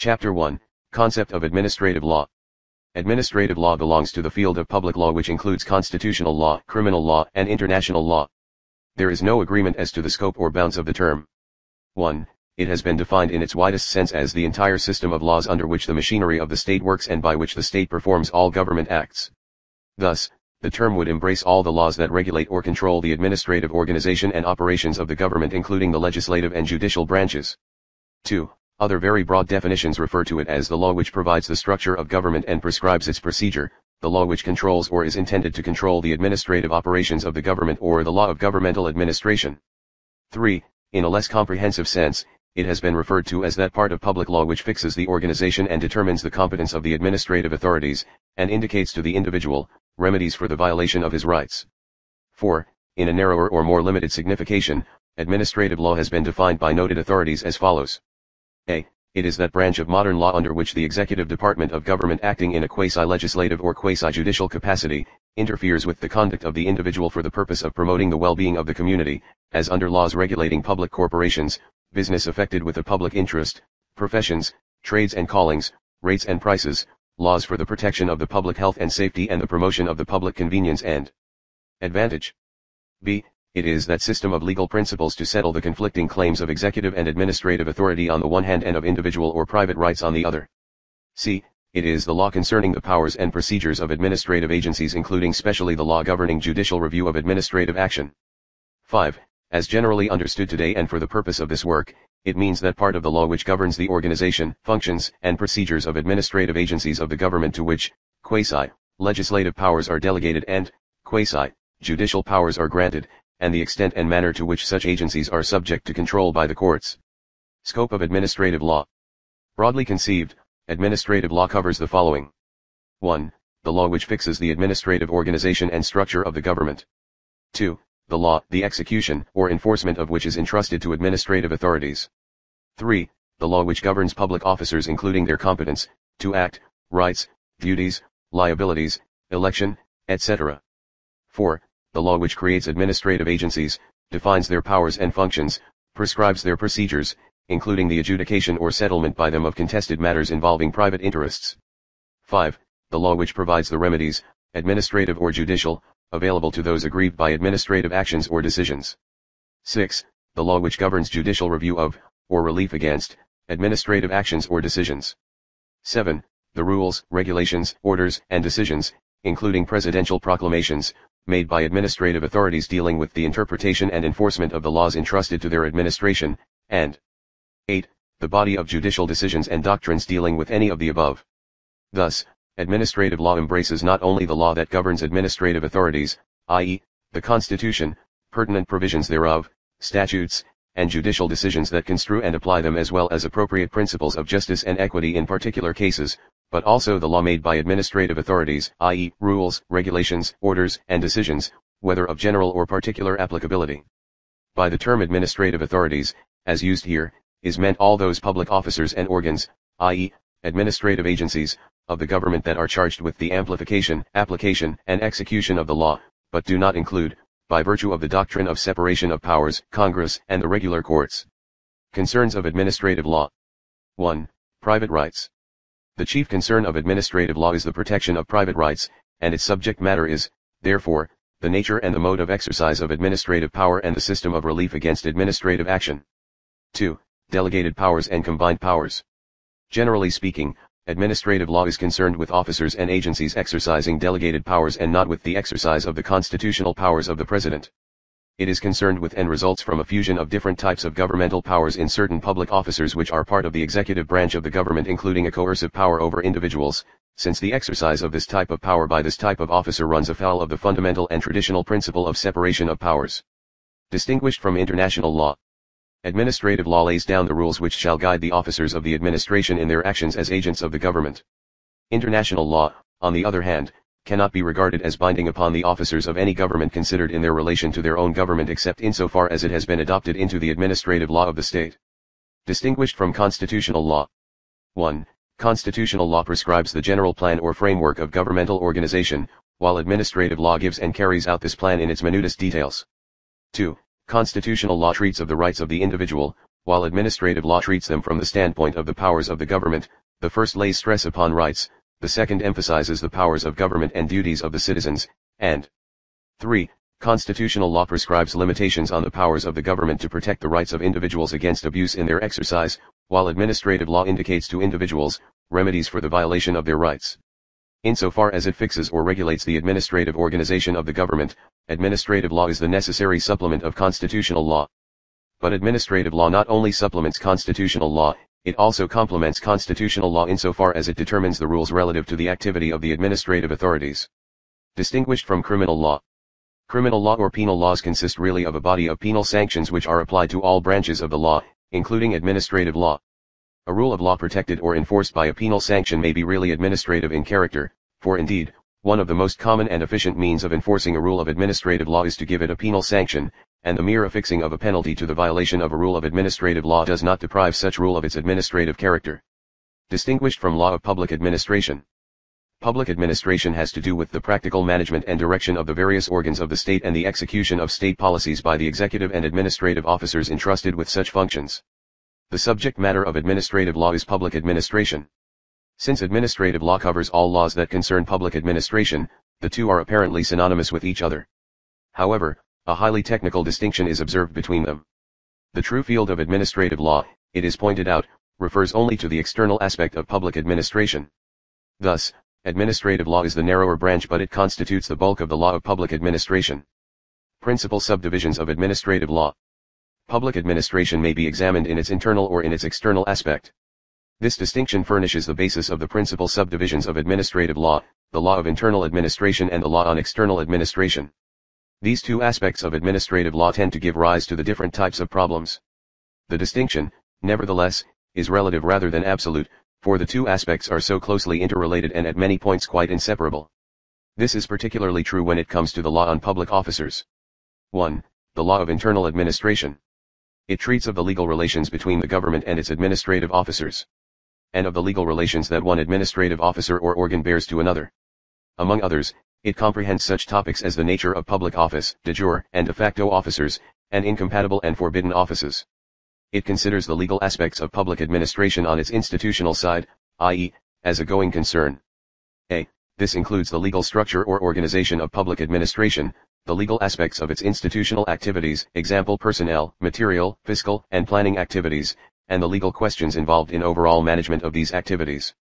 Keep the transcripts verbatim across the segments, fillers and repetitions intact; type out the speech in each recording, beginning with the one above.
Chapter one, Concept of Administrative Law. Administrative law belongs to the field of public law, which includes constitutional law, criminal law, and international law. There is no agreement as to the scope or bounds of the term. one. It has been defined in its widest sense as the entire system of laws under which the machinery of the state works and by which the state performs all government acts. Thus, the term would embrace all the laws that regulate or control the administrative organization and operations of the government, including the legislative and judicial branches. two. Other very broad definitions refer to it as the law which provides the structure of government and prescribes its procedure, the law which controls or is intended to control the administrative operations of the government, or the law of governmental administration. three. In a less comprehensive sense, it has been referred to as that part of public law which fixes the organization and determines the competence of the administrative authorities, and indicates to the individual remedies for the violation of his rights. four. In a narrower or more limited signification, administrative law has been defined by noted authorities as follows. A. It is that branch of modern law under which the executive department of government, acting in a quasi-legislative or quasi-judicial capacity, interferes with the conduct of the individual for the purpose of promoting the well-being of the community, as under laws regulating public corporations, business affected with the public interest, professions, trades and callings, rates and prices, laws for the protection of the public health and safety, and the promotion of the public convenience and advantage. B. It is that system of legal principles to settle the conflicting claims of executive and administrative authority on the one hand, and of individual or private rights on the other. C. It is the law concerning the powers and procedures of administrative agencies, including specially the law governing judicial review of administrative action. five. As generally understood today and for the purpose of this work, it means that part of the law which governs the organization, functions, and procedures of administrative agencies of the government, to which quasi-legislative powers are delegated and quasi-judicial powers are granted, and the extent and manner to which such agencies are subject to control by the courts. Scope of administrative law. Broadly conceived, administrative law covers the following. one. The law which fixes the administrative organization and structure of the government. two. The law, the execution or enforcement of which is entrusted to administrative authorities. three. The law which governs public officers, including their competence to act, rights, duties, liabilities, election, et cetera. four. The law which creates administrative agencies, defines their powers and functions, prescribes their procedures, including the adjudication or settlement by them of contested matters involving private interests. five. The law which provides the remedies, administrative or judicial, available to those aggrieved by administrative actions or decisions. six. The law which governs judicial review of, or relief against, administrative actions or decisions. seven. The rules, regulations, orders, and decisions, including presidential proclamations, made by administrative authorities dealing with the interpretation and enforcement of the laws entrusted to their administration, and eight. The body of judicial decisions and doctrines dealing with any of the above. Thus, administrative law embraces not only the law that governs administrative authorities, that is, the Constitution, pertinent provisions thereof, statutes, and judicial decisions that construe and apply them, as well as appropriate principles of justice and equity in particular cases, but also the law made by administrative authorities, that is, rules, regulations, orders, and decisions, whether of general or particular applicability. By the term administrative authorities, as used here, is meant all those public officers and organs, that is, administrative agencies, of the government that are charged with the amplification, application, and execution of the law, but do not include, by virtue of the doctrine of separation of powers, Congress and the regular courts. Concerns of administrative law. one. Private rights. The chief concern of administrative law is the protection of private rights, and its subject matter is, therefore, the nature and the mode of exercise of administrative power and the system of relief against administrative action. two. Delegated powers and combined powers. Generally speaking, administrative law is concerned with officers and agencies exercising delegated powers and not with the exercise of the constitutional powers of the president. It is concerned with and results from a fusion of different types of governmental powers in certain public officers, which are part of the executive branch of the government, including a coercive power over individuals, since the exercise of this type of power by this type of officer runs afoul of the fundamental and traditional principle of separation of powers. Distinguished from international law, administrative law lays down the rules which shall guide the officers of the administration in their actions as agents of the government. International law, on the other hand, cannot be regarded as binding upon the officers of any government considered in their relation to their own government, except insofar as it has been adopted into the administrative law of the state. Distinguished from constitutional law. one. Constitutional law prescribes the general plan or framework of governmental organization, while administrative law gives and carries out this plan in its minutest details. two. Constitutional law treats of the rights of the individual, while administrative law treats them from the standpoint of the powers of the government, the first lays stress upon rights, the second emphasizes the powers of government and duties of the citizens, and three. Constitutional law prescribes limitations on the powers of the government to protect the rights of individuals against abuse in their exercise, while administrative law indicates to individuals remedies for the violation of their rights. Insofar as it fixes or regulates the administrative organization of the government, administrative law is the necessary supplement of constitutional law. But administrative law not only supplements constitutional law, it also complements constitutional law insofar as it determines the rules relative to the activity of the administrative authorities. Distinguished from criminal law. Criminal law or penal laws consist really of a body of penal sanctions which are applied to all branches of the law, including administrative law. A rule of law protected or enforced by a penal sanction may be really administrative in character, for indeed, one of the most common and efficient means of enforcing a rule of administrative law is to give it a penal sanction, and the mere affixing of a penalty to the violation of a rule of administrative law does not deprive such rule of its administrative character. Distinguished from law of public administration. Public administration has to do with the practical management and direction of the various organs of the state and the execution of state policies by the executive and administrative officers entrusted with such functions. The subject matter of administrative law is public administration. Since administrative law covers all laws that concern public administration, the two are apparently synonymous with each other. However, a highly technical distinction is observed between them. The true field of administrative law, it is pointed out, refers only to the external aspect of public administration. Thus, administrative law is the narrower branch, but it constitutes the bulk of the law of public administration. Principal subdivisions of administrative law. Public administration may be examined in its internal or in its external aspect. This distinction furnishes the basis of the principal subdivisions of administrative law, the law of internal administration and the law on external administration. These two aspects of administrative law tend to give rise to the different types of problems. The distinction, nevertheless, is relative rather than absolute, for the two aspects are so closely interrelated and at many points quite inseparable. This is particularly true when it comes to the law on public officers. one. The law of internal administration. It treats of the legal relations between the government and its administrative officers, and of the legal relations that one administrative officer or organ bears to another. Among others, it comprehends such topics as the nature of public office, de jure and de facto officers, and incompatible and forbidden offices. It considers the legal aspects of public administration on its institutional side, that is, as a going concern. A. This includes the legal structure or organization of public administration, the legal aspects of its institutional activities, example personnel, material, fiscal, and planning activities, and the legal questions involved in overall management of these activities.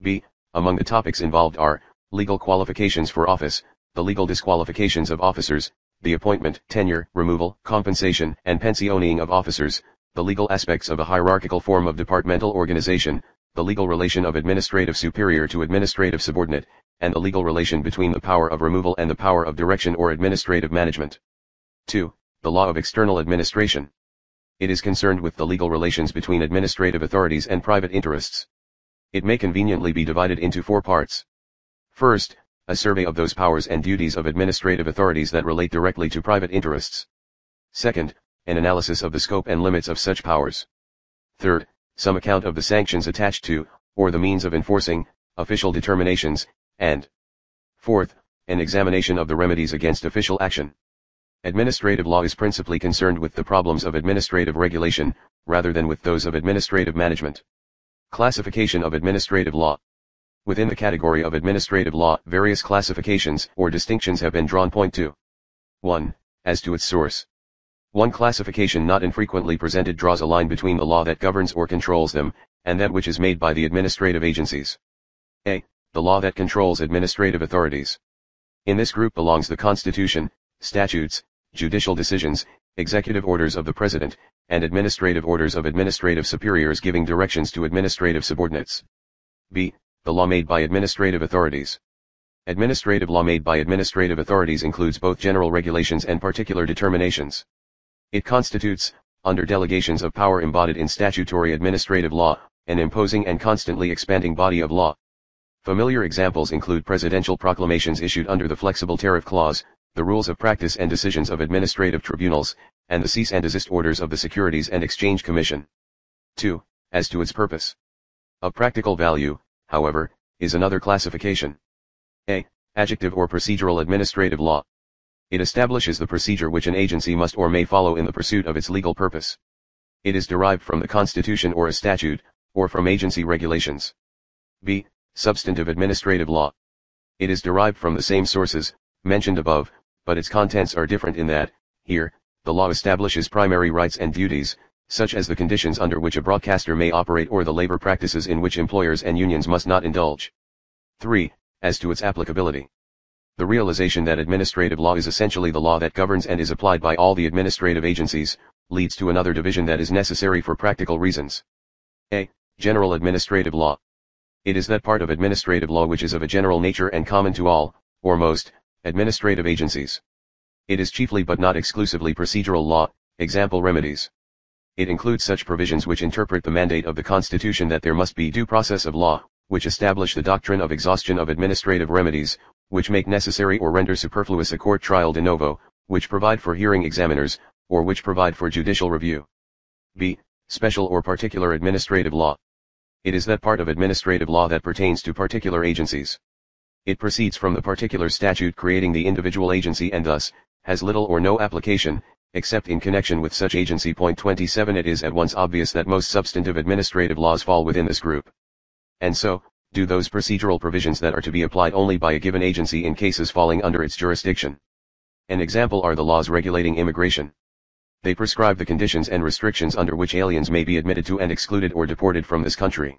B. Among the topics involved are, legal qualifications for office, the legal disqualifications of officers, the appointment, tenure, removal, compensation, and pensioning of officers, the legal aspects of a hierarchical form of departmental organization, the legal relation of administrative superior to administrative subordinate, and the legal relation between the power of removal and the power of direction or administrative management. two. The law of external administration. It is concerned with the legal relations between administrative authorities and private interests. It may conveniently be divided into four parts. First, a survey of those powers and duties of administrative authorities that relate directly to private interests. Second, an analysis of the scope and limits of such powers. Third, some account of the sanctions attached to, or the means of enforcing, official determinations, and fourth, an examination of the remedies against official action. Administrative law is principally concerned with the problems of administrative regulation, rather than with those of administrative management. Classification of administrative law. Within the category of administrative law, various classifications or distinctions have been drawn. Point two. one. As to its source. One classification not infrequently presented draws a line between the law that governs or controls them, and that which is made by the administrative agencies. A. The law that controls administrative authorities. In this group belongs the Constitution, statutes, judicial decisions, executive orders of the President, and administrative orders of administrative superiors giving directions to administrative subordinates. B. The law made by administrative authorities. Administrative law made by administrative authorities includes both general regulations and particular determinations. It constitutes, under delegations of power embodied in statutory administrative law, an imposing and constantly expanding body of law. Familiar examples include presidential proclamations issued under the Flexible Tariff Clause, the rules of practice and decisions of administrative tribunals, and the cease and desist orders of the Securities and Exchange Commission. two. As to its purpose. Of practical value, however, is another classification. A. Adjective or procedural administrative law. It establishes the procedure which an agency must or may follow in the pursuit of its legal purpose. it is derived from the Constitution or a statute, or from agency regulations. B. Substantive administrative law. It is derived from the same sources, mentioned above, but its contents are different in that, here, the law establishes primary rights and duties, such as the conditions under which a broadcaster may operate or the labor practices in which employers and unions must not indulge. three. As to its applicability. The realization that administrative law is essentially the law that governs and is applied by all the administrative agencies, leads to another division that is necessary for practical reasons. A. General administrative law. It is that part of administrative law which is of a general nature and common to all, or most, administrative agencies. It is chiefly but not exclusively procedural law, example remedies. It includes such provisions which interpret the mandate of the Constitution that there must be due process of law, which establish the doctrine of exhaustion of administrative remedies, which make necessary or render superfluous a court trial de novo, which provide for hearing examiners, or which provide for judicial review. B. Special or particular administrative law. It is that part of administrative law that pertains to particular agencies. It proceeds from the particular statute creating the individual agency and thus, has little or no application, except in connection with such agency. twenty-seven It is at once obvious that most substantive administrative laws fall within this group. And so, do those procedural provisions that are to be applied only by a given agency in cases falling under its jurisdiction. An example are the laws regulating immigration. They prescribe the conditions and restrictions under which aliens may be admitted to and excluded or deported from this country.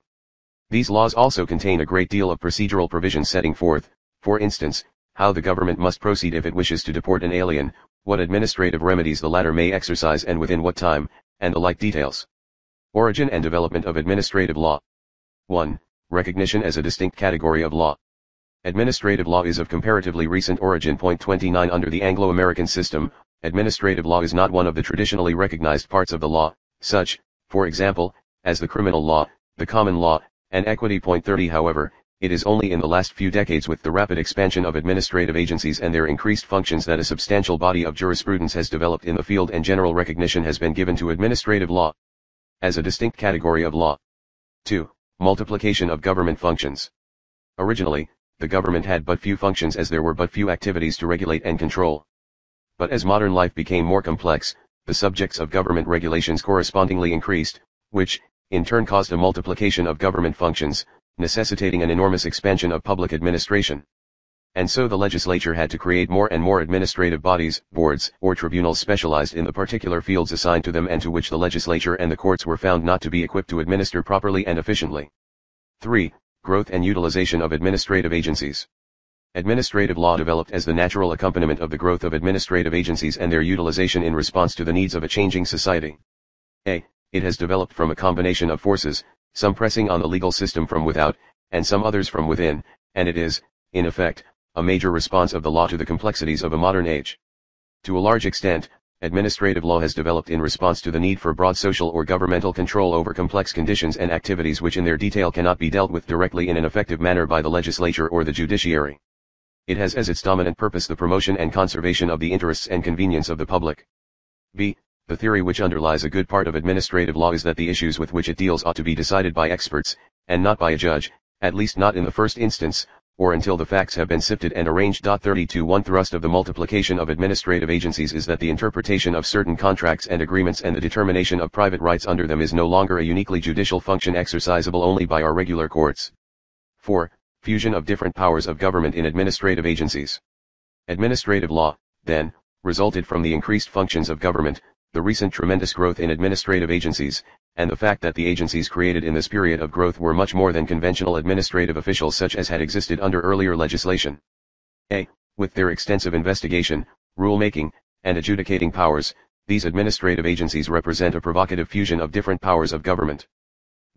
These laws also contain a great deal of procedural provisions setting forth, for instance, how the government must proceed if it wishes to deport an alien, what administrative remedies the latter may exercise and within what time, and the like details. Origin and development of administrative law. one. Recognition as a distinct category of law. Administrative law is of comparatively recent origin. twenty-nine Under the Anglo-American system, administrative law is not one of the traditionally recognized parts of the law, such, for example, as the criminal law, the common law, and equity. thirty However, it is only in the last few decades with the rapid expansion of administrative agencies and their increased functions that a substantial body of jurisprudence has developed in the field and general recognition has been given to administrative law as a distinct category of law. two. Multiplication of government functions. Originally, the government had but few functions as there were but few activities to regulate and control. But as modern life became more complex, the subjects of government regulations correspondingly increased, which, in turn caused a multiplication of government functions, necessitating an enormous expansion of public administration. And so the legislature had to create more and more administrative bodies, boards, or tribunals specialized in the particular fields assigned to them and to which the legislature and the courts were found not to be equipped to administer properly and efficiently. three. Growth and utilization of administrative agencies. Administrative law developed as the natural accompaniment of the growth of administrative agencies and their utilization in response to the needs of a changing society. A. It has developed from a combination of forces, some pressing on the legal system from without, and some others from within, and it is, in effect, a major response of the law to the complexities of a modern age. To a large extent, administrative law has developed in response to the need for broad social or governmental control over complex conditions and activities which in their detail cannot be dealt with directly in an effective manner by the legislature or the judiciary. It has as its dominant purpose the promotion and conservation of the interests and convenience of the public. B. The theory which underlies a good part of administrative law is that the issues with which it deals ought to be decided by experts, and not by a judge, at least not in the first instance, or until the facts have been sifted and arranged. thirty-two One thrust of the multiplication of administrative agencies is that the interpretation of certain contracts and agreements and the determination of private rights under them is no longer a uniquely judicial function exercisable only by our regular courts. four. Fusion of different powers of government in administrative agencies. Administrative law, then, resulted from the increased functions of government, the recent tremendous growth in administrative agencies, and the fact that the agencies created in this period of growth were much more than conventional administrative officials such as had existed under earlier legislation. A. With their extensive investigation, rulemaking, and adjudicating powers, these administrative agencies represent a provocative fusion of different powers of government.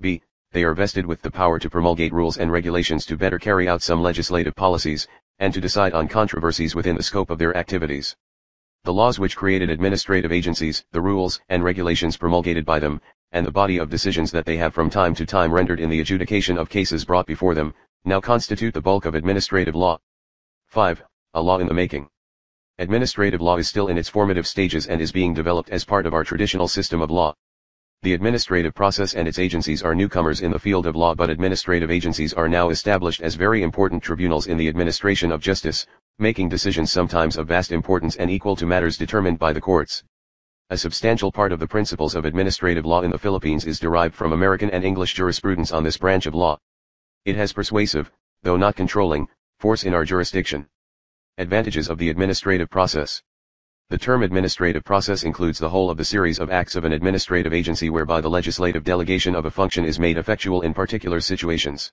B. They are vested with the power to promulgate rules and regulations to better carry out some legislative policies, and to decide on controversies within the scope of their activities. The laws which created administrative agencies, the rules and regulations promulgated by them, and the body of decisions that they have from time to time rendered in the adjudication of cases brought before them, now constitute the bulk of administrative law. five. A law in the making. Administrative law is still in its formative stages and is being developed as part of our traditional system of law. The administrative process and its agencies are newcomers in the field of law, but administrative agencies are now established as very important tribunals in the administration of justice, making decisions sometimes of vast importance and equal to matters determined by the courts. A substantial part of the principles of administrative law in the Philippines is derived from American and English jurisprudence on this branch of law. It has persuasive, though not controlling, force in our jurisdiction. Advantages of the administrative process. The term administrative process includes the whole of the series of acts of an administrative agency whereby the legislative delegation of a function is made effectual in particular situations.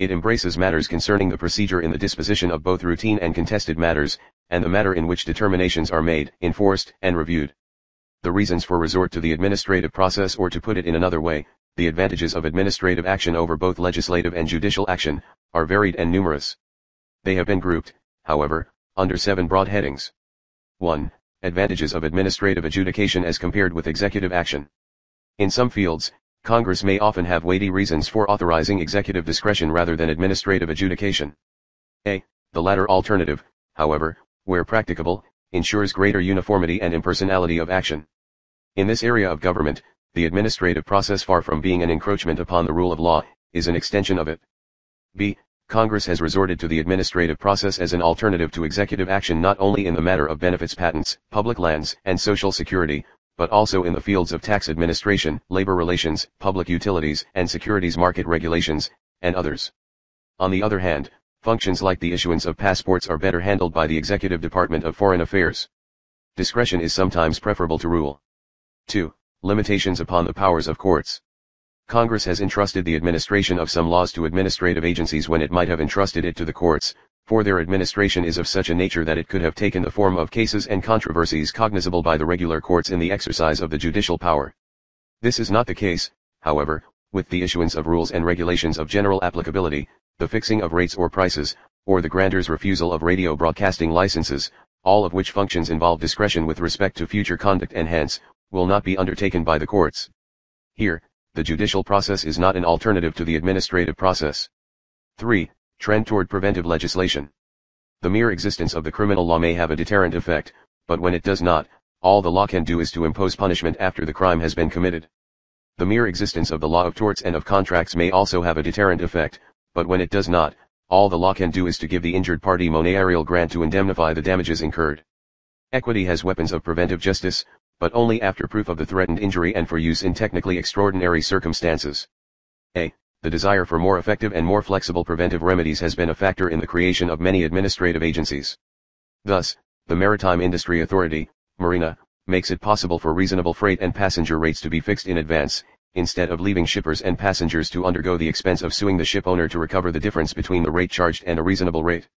It embraces matters concerning the procedure in the disposition of both routine and contested matters, and the matter in which determinations are made, enforced, and reviewed. The reasons for resort to the administrative process, or to put it in another way, the advantages of administrative action over both legislative and judicial action, are varied and numerous. They have been grouped, however, under seven broad headings. one. Advantages of administrative adjudication as compared with executive action. In some fields, Congress may often have weighty reasons for authorizing executive discretion rather than administrative adjudication. A. The latter alternative, however, where practicable, ensures greater uniformity and impersonality of action. In this area of government, the administrative process, far from being an encroachment upon the rule of law, is an extension of it. B. Congress has resorted to the administrative process as an alternative to executive action not only in the matter of benefits, patents, public lands, and social security, but also in the fields of tax administration, labor relations, public utilities, and securities market regulations, and others. On the other hand, functions like the issuance of passports are better handled by the Executive Department of Foreign Affairs. Discretion is sometimes preferable to rule. two. Limitations upon the powers of courts. Congress has entrusted the administration of some laws to administrative agencies when it might have entrusted it to the courts, for their administration is of such a nature that it could have taken the form of cases and controversies cognizable by the regular courts in the exercise of the judicial power. This is not the case, however, with the issuance of rules and regulations of general applicability, the fixing of rates or prices, or the grantor's refusal of radio broadcasting licenses, all of which functions involve discretion with respect to future conduct and hence, will not be undertaken by the courts. Here, the judicial process is not an alternative to the administrative process. three. Trend toward preventive legislation. The mere existence of the criminal law may have a deterrent effect, but when it does not, all the law can do is to impose punishment after the crime has been committed. The mere existence of the law of torts and of contracts may also have a deterrent effect, but when it does not, all the law can do is to give the injured party monetary grant to indemnify the damages incurred. Equity has weapons of preventive justice, but only after proof of the threatened injury and for use in technically extraordinary circumstances. A. The desire for more effective and more flexible preventive remedies has been a factor in the creation of many administrative agencies. Thus, the Maritime Industry Authority, Marina, makes it possible for reasonable freight and passenger rates to be fixed in advance, instead of leaving shippers and passengers to undergo the expense of suing the ship owner to recover the difference between the rate charged and a reasonable rate.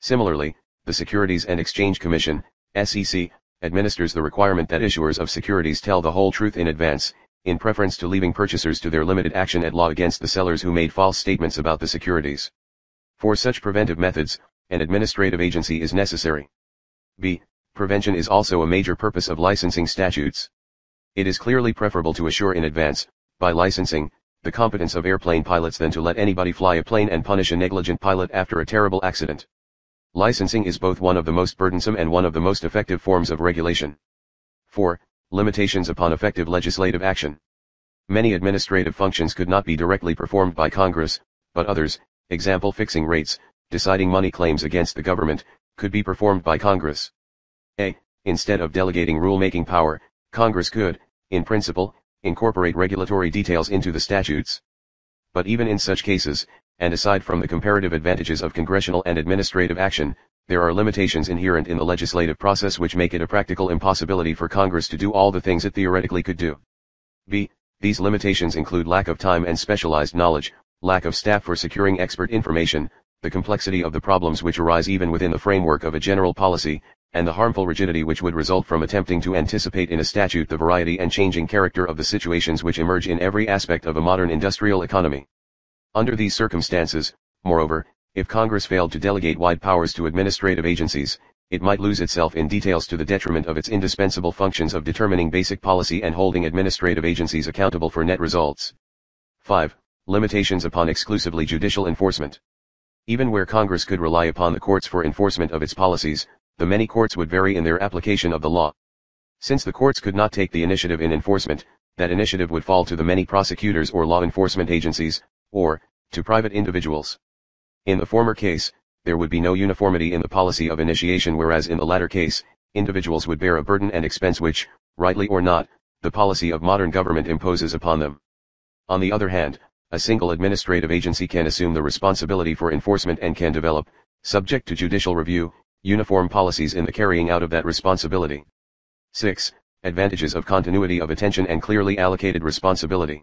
Similarly, the Securities and Exchange Commission, S E C, administers the requirement that issuers of securities tell the whole truth in advance, in preference to leaving purchasers to their limited action at law against the sellers who made false statements about the securities. For such preventive methods, an administrative agency is necessary. B. Prevention is also a major purpose of licensing statutes. It is clearly preferable to assure in advance, by licensing, the competence of airplane pilots than to let anybody fly a plane and punish a negligent pilot after a terrible accident. Licensing is both one of the most burdensome and one of the most effective forms of regulation. four. Limitations upon effective legislative action. Many administrative functions could not be directly performed by Congress, but others, example fixing rates, deciding money claims against the government, could be performed by Congress. A. Instead of delegating rulemaking power, Congress could, in principle, incorporate regulatory details into the statutes. But even in such cases, and aside from the comparative advantages of congressional and administrative action, there are limitations inherent in the legislative process which make it a practical impossibility for Congress to do all the things it theoretically could do. B. These limitations include lack of time and specialized knowledge, lack of staff for securing expert information, the complexity of the problems which arise even within the framework of a general policy, and the harmful rigidity which would result from attempting to anticipate in a statute the variety and changing character of the situations which emerge in every aspect of a modern industrial economy. Under these circumstances, moreover, if Congress failed to delegate wide powers to administrative agencies, it might lose itself in details to the detriment of its indispensable functions of determining basic policy and holding administrative agencies accountable for net results. five. Limitations upon exclusively judicial enforcement. Even where Congress could rely upon the courts for enforcement of its policies, the many courts would vary in their application of the law. Since the courts could not take the initiative in enforcement, that initiative would fall to the many prosecutors or law enforcement agencies, or to private individuals. In the former case, there would be no uniformity in the policy of initiation, whereas in the latter case, individuals would bear a burden and expense which, rightly or not, the policy of modern government imposes upon them. On the other hand, a single administrative agency can assume the responsibility for enforcement and can develop, subject to judicial review, uniform policies in the carrying out of that responsibility. six. Advantages of continuity of attention and clearly allocated responsibility.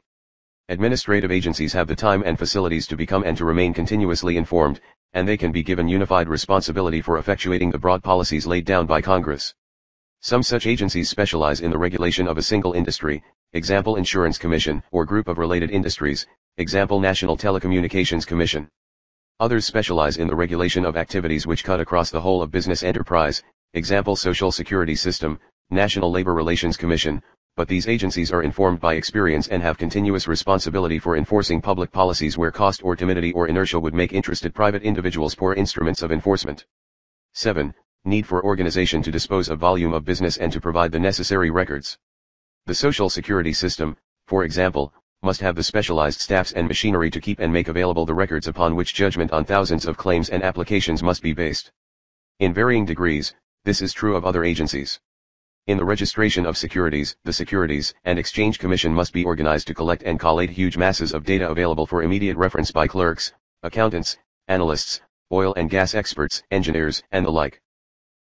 Administrative agencies have the time and facilities to become and to remain continuously informed, and they can be given unified responsibility for effectuating the broad policies laid down by Congress. Some such agencies specialize in the regulation of a single industry, example Insurance Commission, or group of related industries, example National Telecommunications Commission. Others specialize in the regulation of activities which cut across the whole of business enterprise, example Social Security System, National Labor Relations Commission, but these agencies are informed by experience and have continuous responsibility for enforcing public policies where cost or timidity or inertia would make interested private individuals poor instruments of enforcement. seven. Need for organization to dispose of volume of business and to provide the necessary records. The Social Security System, for example, must have the specialized staffs and machinery to keep and make available the records upon which judgment on thousands of claims and applications must be based. In varying degrees, this is true of other agencies. In the registration of securities, the Securities and Exchange Commission must be organized to collect and collate huge masses of data available for immediate reference by clerks, accountants, analysts, oil and gas experts, engineers, and the like.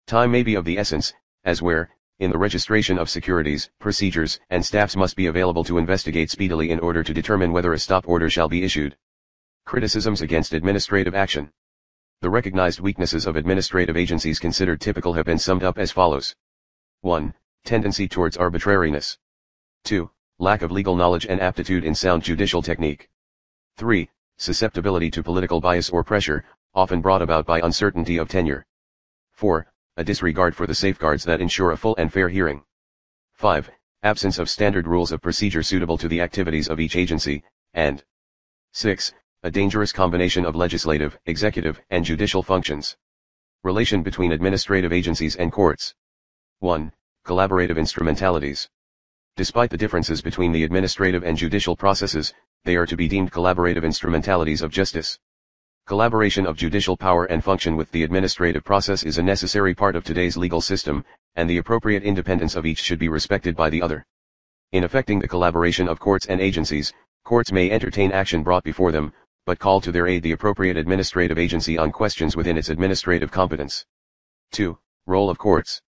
Time may be of the essence, as where, in the registration of securities, procedures and staffs must be available to investigate speedily in order to determine whether a stop order shall be issued. Criticisms against administrative action. The recognized weaknesses of administrative agencies considered typical have been summed up as follows. one. Tendency towards arbitrariness. two. Lack of legal knowledge and aptitude in sound judicial technique. three. Susceptibility to political bias or pressure, often brought about by uncertainty of tenure. four. A disregard for the safeguards that ensure a full and fair hearing. five. Absence of standard rules of procedure suitable to the activities of each agency, and six. A dangerous combination of legislative, executive, and judicial functions. Relation between administrative agencies and courts. one. Collaborative instrumentalities. Despite the differences between the administrative and judicial processes, they are to be deemed collaborative instrumentalities of justice. Collaboration of judicial power and function with the administrative process is a necessary part of today's legal system, and the appropriate independence of each should be respected by the other. In effecting the collaboration of courts and agencies, courts may entertain action brought before them, but call to their aid the appropriate administrative agency on questions within its administrative competence. two. Role of courts.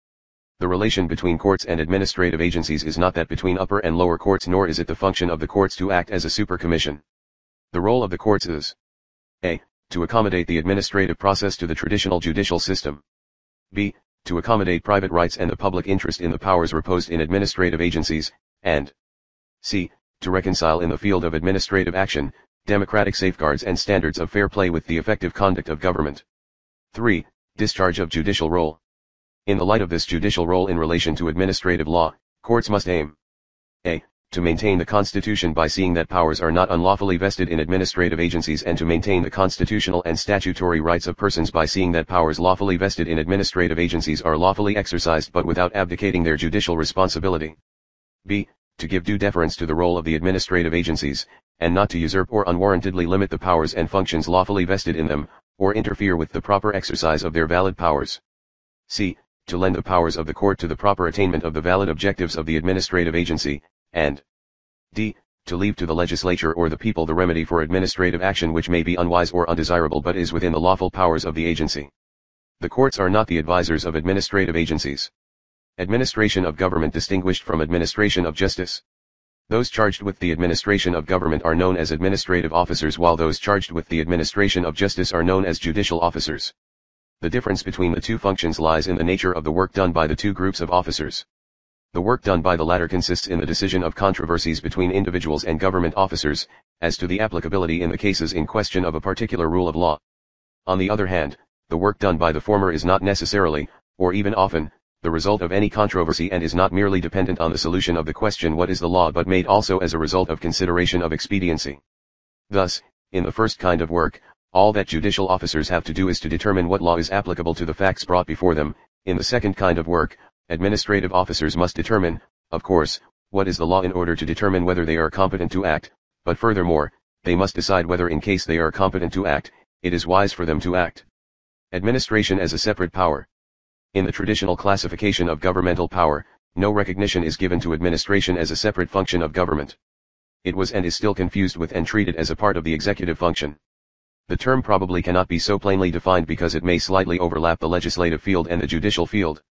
The relation between courts and administrative agencies is not that between upper and lower courts, nor is it the function of the courts to act as a super commission. The role of the courts is a. To accommodate the administrative process to the traditional judicial system. b. To accommodate private rights and the public interest in the powers reposed in administrative agencies, and c. To reconcile in the field of administrative action, democratic safeguards and standards of fair play with the effective conduct of government. three. Discharge of judicial role. In the light of this judicial role in relation to administrative law, courts must aim a. To maintain the Constitution by seeing that powers are not unlawfully vested in administrative agencies, and to maintain the constitutional and statutory rights of persons by seeing that powers lawfully vested in administrative agencies are lawfully exercised but without abdicating their judicial responsibility. b. To give due deference to the role of the administrative agencies, and not to usurp or unwarrantedly limit the powers and functions lawfully vested in them, or interfere with the proper exercise of their valid powers. c. To lend the powers of the court to the proper attainment of the valid objectives of the administrative agency, and d. To leave to the legislature or the people the remedy for administrative action which may be unwise or undesirable but is within the lawful powers of the agency. The courts are not the advisors of administrative agencies. Administration of government distinguished from administration of justice. Those charged with the administration of government are known as administrative officers, while those charged with the administration of justice are known as judicial officers. The difference between the two functions lies in the nature of the work done by the two groups of officers. The work done by the latter consists in the decision of controversies between individuals and government officers, as to the applicability in the cases in question of a particular rule of law. On the other hand, the work done by the former is not necessarily, or even often, the result of any controversy, and is not merely dependent on the solution of the question what is the law, but made also as a result of consideration of expediency. Thus, in the first kind of work, all that judicial officers have to do is to determine what law is applicable to the facts brought before them. In the second kind of work, administrative officers must determine, of course, what is the law in order to determine whether they are competent to act, but furthermore, they must decide whether, in case they are competent to act, it is wise for them to act. Administration as a separate power. In the traditional classification of governmental power, no recognition is given to administration as a separate function of government. It was and is still confused with and treated as a part of the executive function. The term probably cannot be so plainly defined because it may slightly overlap the legislative field and the judicial field.